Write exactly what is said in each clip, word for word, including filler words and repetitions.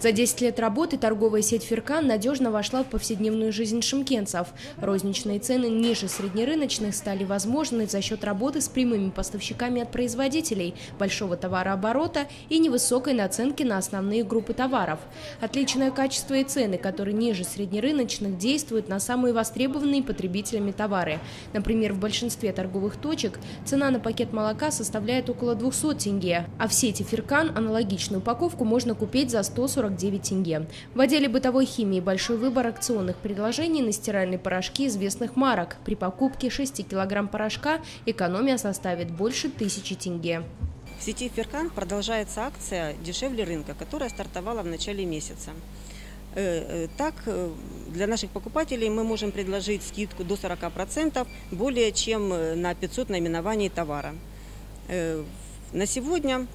За десять лет работы торговая сеть «Фиркан» надежно вошла в повседневную жизнь шымкентцев. Розничные цены ниже среднерыночных стали возможны за счет работы с прямыми поставщиками от производителей, большого товарооборота и невысокой наценки на основные группы товаров. Отличное качество и цены, которые ниже среднерыночных, действуют на самые востребованные потребителями товары. Например, в большинстве торговых точек цена на пакет молока составляет около двухсот тенге, а в сети «Фиркан» аналогичную упаковку можно купить за сто сорок девять тенге. В отделе бытовой химии большой выбор акционных предложений на стиральные порошки известных марок. При покупке шести килограмм порошка экономия составит больше тысячи тенге. В сети «Фиркан» продолжается акция «Дешевле рынка», которая стартовала в начале месяца. Так, для наших покупателей мы можем предложить скидку до сорока процентов более чем на пятьсот наименований товара. На сегодня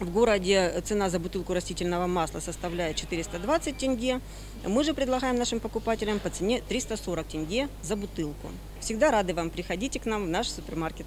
в городе цена за бутылку растительного масла составляет четыреста двадцать тенге. Мы же предлагаем нашим покупателям по цене триста сорок тенге за бутылку. Всегда рады вам. Приходите к нам в наш супермаркет.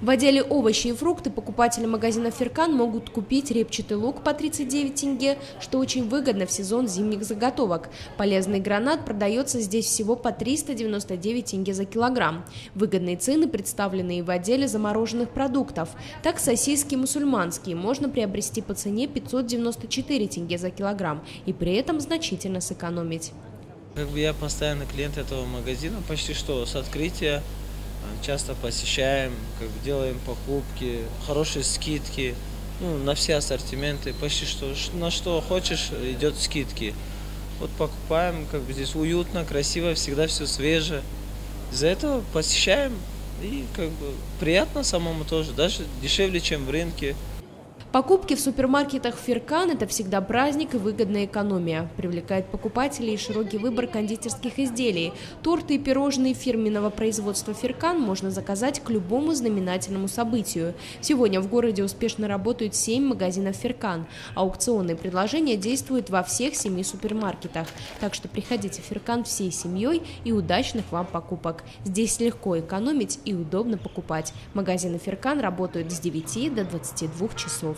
В отделе овощи и фрукты покупатели магазина «Фиркан» могут купить репчатый лук по тридцать девять тенге, что очень выгодно в сезон зимних заготовок. Полезный гранат продается здесь всего по триста девяносто девять тенге за килограмм. Выгодные цены представлены и в отделе замороженных продуктов. Так, сосиски мусульманские можно приобрести по цене пятьсот девяносто четыре тенге за килограмм и при этом значительно сэкономить. Как бы я постоянный клиент этого магазина, почти что с открытия. Часто посещаем, как делаем покупки, хорошие скидки, ну, на все ассортименты, почти что на что хочешь идет скидки. Вот покупаем, как бы здесь уютно, красиво, всегда все свежее. Из-за этого посещаем и как бы приятно самому тоже, даже дешевле, чем в рынке. Покупки в супермаркетах «Фиркан» – это всегда праздник и выгодная экономия. Привлекает покупателей широкий выбор кондитерских изделий. Торты и пирожные фирменного производства «Фиркан» можно заказать к любому знаменательному событию. Сегодня в городе успешно работают семь магазинов «Фиркан». Аукционные предложения действуют во всех семи супермаркетах. Так что приходите в «Фиркан» всей семьей и удачных вам покупок. Здесь легко экономить и удобно покупать. Магазины «Фиркан» работают с девяти до двадцати двух часов.